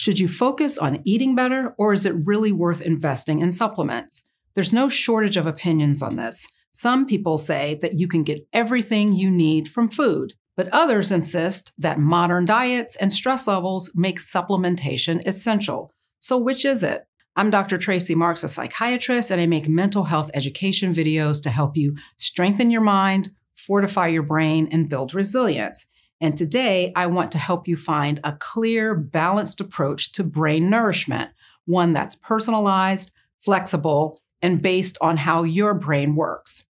Should you focus on eating better, or is it really worth investing in supplements? There's no shortage of opinions on this. Some people say that you can get everything you need from food, but others insist that modern diets and stress levels make supplementation essential. So which is it? I'm Dr. Tracy Marks, a psychiatrist, and I make mental health education videos to help you strengthen your mind, fortify your brain, and build resilience. And today, I want to help you find a clear, balanced approach to brain nourishment, one that's personalized, flexible, and based on how your brain works.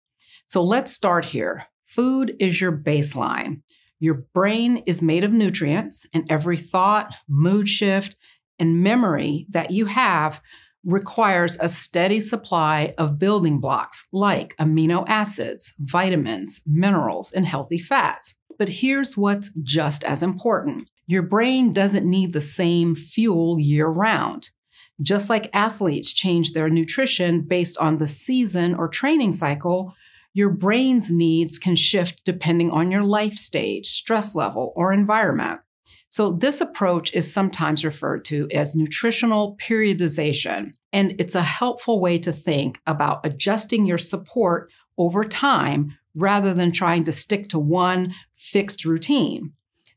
So let's start here. Food is your baseline. Your brain is made of nutrients, and every thought, mood shift, and memory that you have requires a steady supply of building blocks like amino acids, vitamins, minerals, and healthy fats. But here's what's just as important. Your brain doesn't need the same fuel year-round. Just like athletes change their nutrition based on the season or training cycle, your brain's needs can shift depending on your life stage, stress level, or environment. So this approach is sometimes referred to as nutritional periodization, and it's a helpful way to think about adjusting your support over time rather than trying to stick to one fixed routine.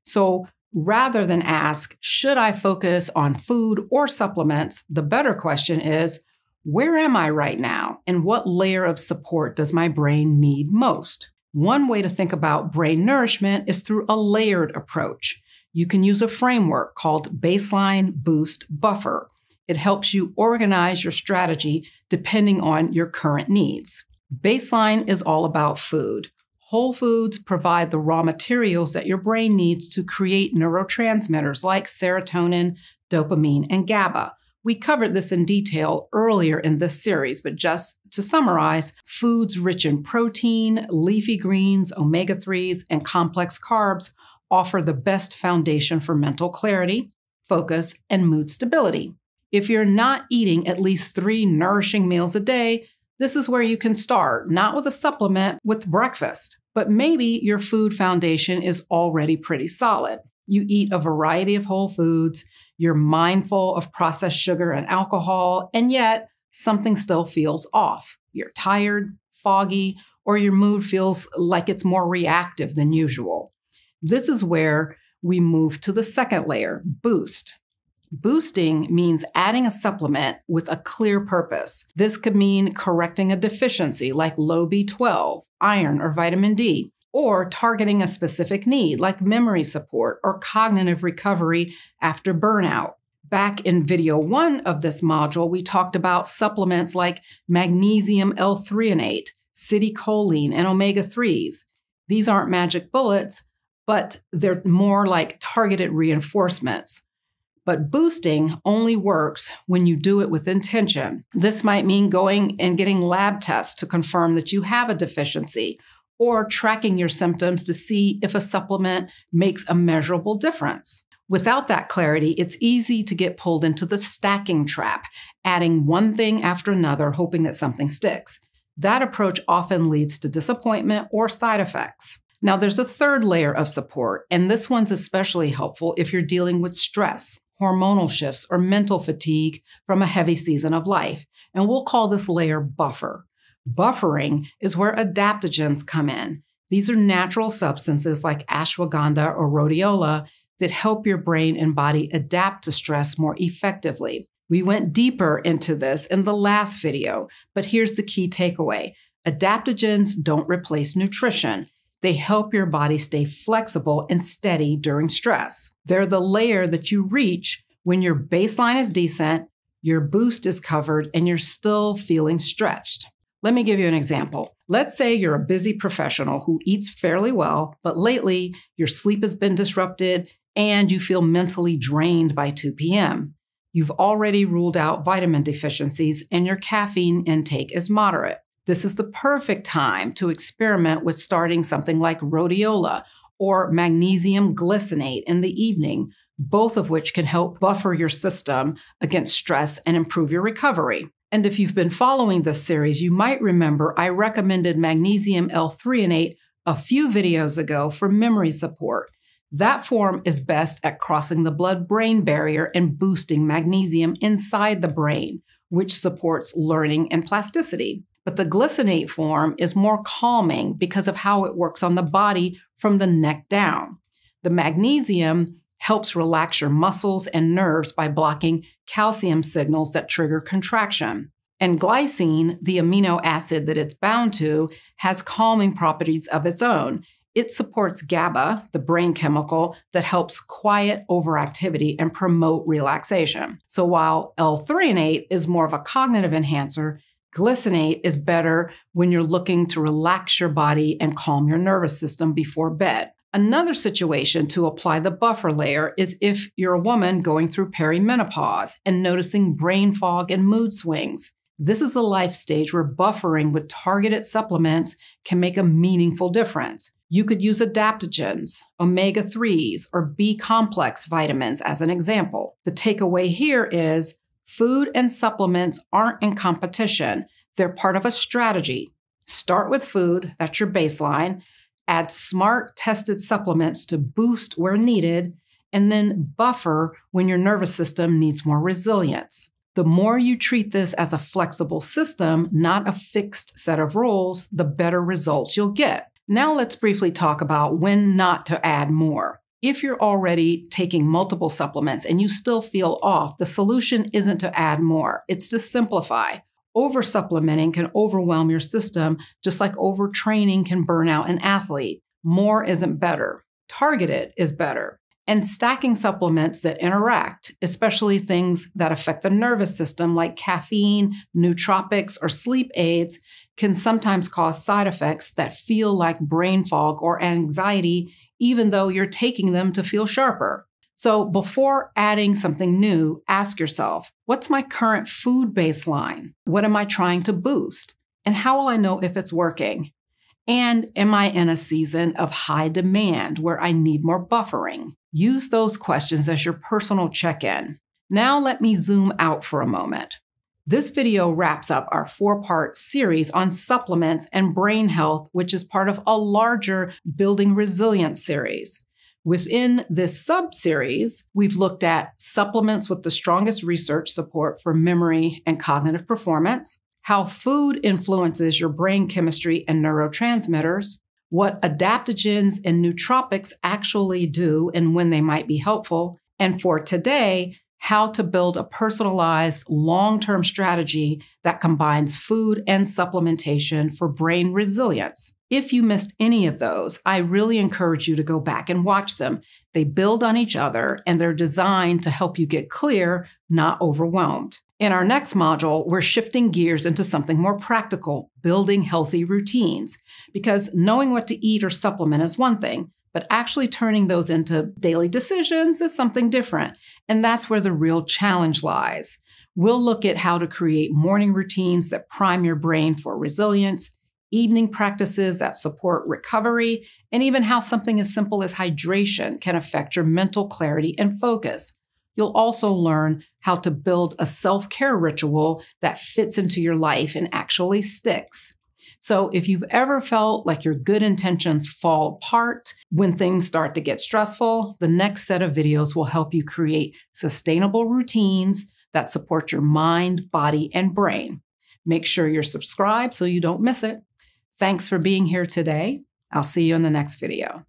So rather than ask, should I focus on food or supplements, the better question is, where am I right now, and what layer of support does my brain need most? One way to think about brain nourishment is through a layered approach. You can use a framework called Baseline, Boost, Buffer. It helps you organize your strategy depending on your current needs. Baseline is all about food. Whole foods provide the raw materials that your brain needs to create neurotransmitters like serotonin, dopamine, and GABA. We covered this in detail earlier in this series, but just to summarize, foods rich in protein, leafy greens, omega-3s, and complex carbs offer the best foundation for mental clarity, focus, and mood stability. If you're not eating at least 3 nourishing meals a day, this is where you can start, not with a supplement, with breakfast. But maybe your food foundation is already pretty solid. You eat a variety of whole foods, you're mindful of processed sugar and alcohol, and yet something still feels off. You're tired, foggy, or your mood feels like it's more reactive than usual. This is where we move to the second layer, boost. Boosting means adding a supplement with a clear purpose. This could mean correcting a deficiency like low B12, iron, or vitamin D, or targeting a specific need like memory support or cognitive recovery after burnout. Back in video 1 of this module, we talked about supplements like magnesium L-threonate, citicoline, and omega-3s. These aren't magic bullets, but they're more like targeted reinforcements. But boosting only works when you do it with intention. This might mean going and getting lab tests to confirm that you have a deficiency, or tracking your symptoms to see if a supplement makes a measurable difference. Without that clarity, it's easy to get pulled into the stacking trap, adding one thing after another, hoping that something sticks. That approach often leads to disappointment or side effects. Now, there's a third layer of support, and this one's especially helpful if you're dealing with stress, hormonal shifts, or mental fatigue from a heavy season of life. And we'll call this layer buffer. Buffering is where adaptogens come in. These are natural substances like ashwagandha or rhodiola that help your brain and body adapt to stress more effectively. We went deeper into this in the last video, but here's the key takeaway. Adaptogens don't replace nutrition. They help your body stay flexible and steady during stress. They're the layer that you reach when your baseline is decent, your boost is covered, and you're still feeling stretched. Let me give you an example. Let's say you're a busy professional who eats fairly well, but lately your sleep has been disrupted and you feel mentally drained by 2 p.m. You've already ruled out vitamin deficiencies and your caffeine intake is moderate. This is the perfect time to experiment with starting something like rhodiola or magnesium glycinate in the evening, both of which can help buffer your system against stress and improve your recovery. And if you've been following this series, you might remember I recommended magnesium L-threonate a few videos ago for memory support. That form is best at crossing the blood-brain barrier and boosting magnesium inside the brain, which supports learning and plasticity. But the glycinate form is more calming because of how it works on the body from the neck down. The magnesium helps relax your muscles and nerves by blocking calcium signals that trigger contraction. And glycine, the amino acid that it's bound to, has calming properties of its own. It supports GABA, the brain chemical, that helps quiet overactivity and promote relaxation. So while L-threonate is more of a cognitive enhancer, glycinate is better when you're looking to relax your body and calm your nervous system before bed. Another situation to apply the buffer layer is if you're a woman going through perimenopause and noticing brain fog and mood swings. This is a life stage where buffering with targeted supplements can make a meaningful difference. You could use adaptogens, omega-3s, or B-complex vitamins as an example. The takeaway here is food and supplements aren't in competition. They're part of a strategy. Start with food, that's your baseline. Add smart, tested supplements to boost where needed, and then buffer when your nervous system needs more resilience. The more you treat this as a flexible system, not a fixed set of rules, the better results you'll get. Now let's briefly talk about when not to add more. If you're already taking multiple supplements and you still feel off, the solution isn't to add more, it's to simplify. Oversupplementing can overwhelm your system, just like overtraining can burn out an athlete. More isn't better. Targeted is better. And stacking supplements that interact, especially things that affect the nervous system like caffeine, nootropics, or sleep aids, can sometimes cause side effects that feel like brain fog or anxiety, even though you're taking them to feel sharper. So before adding something new, ask yourself, what's my current food baseline? What am I trying to boost? And how will I know if it's working? And am I in a season of high demand where I need more buffering? Use those questions as your personal check-in. Now let me zoom out for a moment. This video wraps up our four-part series on supplements and brain health, which is part of a larger Building Resilience series. Within this sub-series, we've looked at supplements with the strongest research support for memory and cognitive performance, how food influences your brain chemistry and neurotransmitters, what adaptogens and nootropics actually do and when they might be helpful, and for today, how to build a personalized long-term strategy that combines food and supplementation for brain resilience. If you missed any of those, I really encourage you to go back and watch them. They build on each other and they're designed to help you get clear, not overwhelmed. In our next module, we're shifting gears into something more practical, building healthy routines. Because knowing what to eat or supplement is one thing, but actually turning those into daily decisions is something different. And that's where the real challenge lies. We'll look at how to create morning routines that prime your brain for resilience, evening practices that support recovery, and even how something as simple as hydration can affect your mental clarity and focus. You'll also learn how to build a self-care ritual that fits into your life and actually sticks. So if you've ever felt like your good intentions fall apart when things start to get stressful, the next set of videos will help you create sustainable routines that support your mind, body, and brain. Make sure you're subscribed so you don't miss it. Thanks for being here today. I'll see you in the next video.